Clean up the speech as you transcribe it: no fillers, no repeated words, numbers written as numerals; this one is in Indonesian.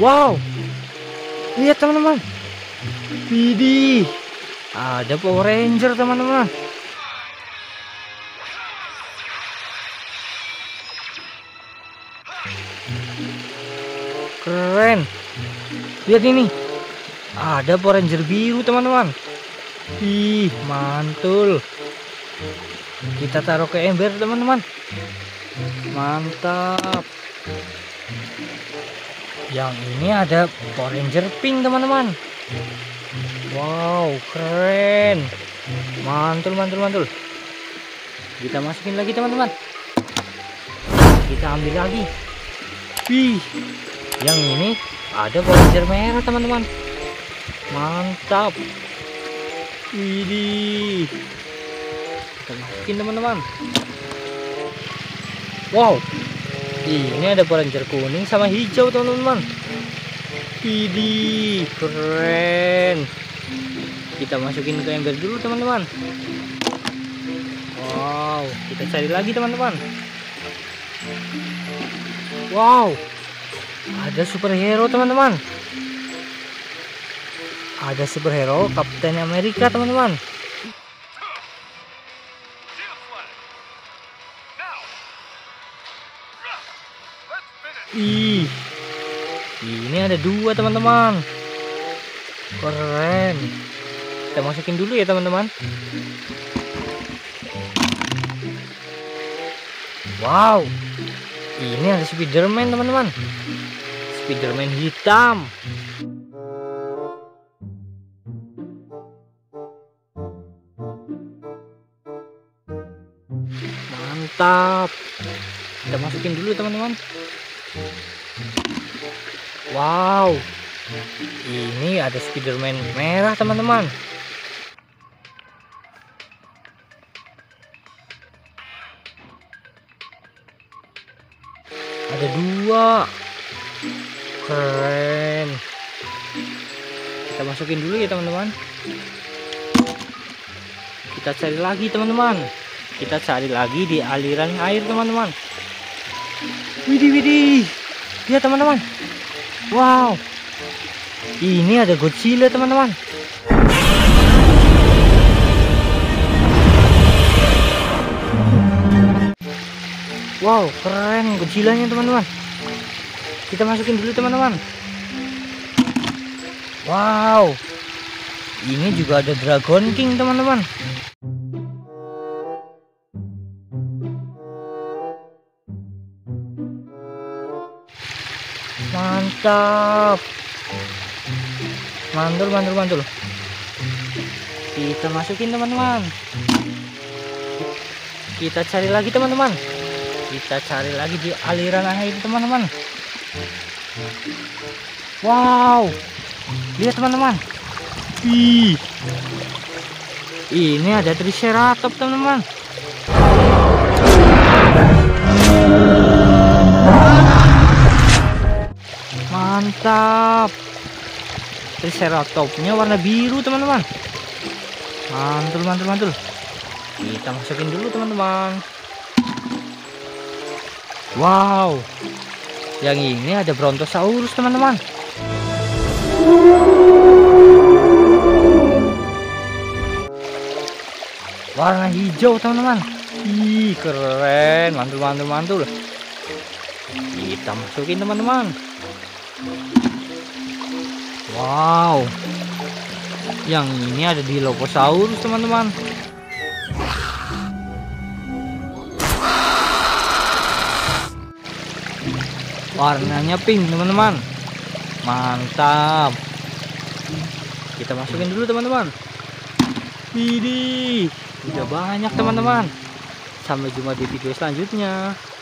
Wow, lihat teman-teman, widih, ada Power Ranger teman-teman. Keren. Lihat ini, ada Power Ranger biru teman-teman. Ih, mantul. Kita taruh ke ember teman-teman. Mantap. Yang ini ada Power Ranger pink teman-teman. Wow, keren. Mantul, mantul, mantul. Kita masukin lagi teman-teman. Kita ambil lagi. Wih, yang ini ada Power Ranger merah teman-teman. Mantap. Widih. Kita masukin teman-teman. Wow, ini ada Power Ranger kuning sama hijau teman-teman. Widih, keren. Kita masukin ke ember dulu teman-teman. Wow, kita cari lagi teman-teman. Wow, ada superhero teman-teman. Ada superhero Kapten Amerika teman-teman. Ih, ini ada dua teman-teman. Keren. Kita masukin dulu ya teman-teman. Wow, ini ada Spiderman teman-teman. Spiderman hitam. Mantap. Kita masukin dulu teman-teman. Wow, ini ada Spiderman merah teman-teman. Ada dua. Keren. Kita masukin dulu ya teman-teman. Kita cari lagi teman-teman. Kita cari lagi di aliran air teman-teman. Widih, widih. Lihat teman-teman. Wow, ini ada Godzilla teman-teman. Wow, keren Godzillanya teman-teman. Kita masukin dulu teman-teman. Wow, ini juga ada Dragon King teman-teman. Mantap. Mantul, mantul, mantul. Kita masukin teman-teman. Kita cari lagi teman-teman. Kita cari lagi di aliran air teman-teman. Wow, lihat teman-teman. Ih, ini ada Triceratops teman-teman. Mantap. Triceratopsnya warna biru teman-teman. Mantul, mantul, mantul. Kita masukin dulu teman-teman. Wow, yang ini ada Brontosaurus teman-teman. Warna hijau teman-teman. Ih, keren. Mantul, mantul, mantul. Kita masukin teman-teman. Wow, yang ini ada di Dilophosaurus teman-teman. Warnanya pink teman-teman. Mantap. Kita masukin dulu teman-teman. Widih, udah banyak teman-teman. Sampai jumpa di video selanjutnya.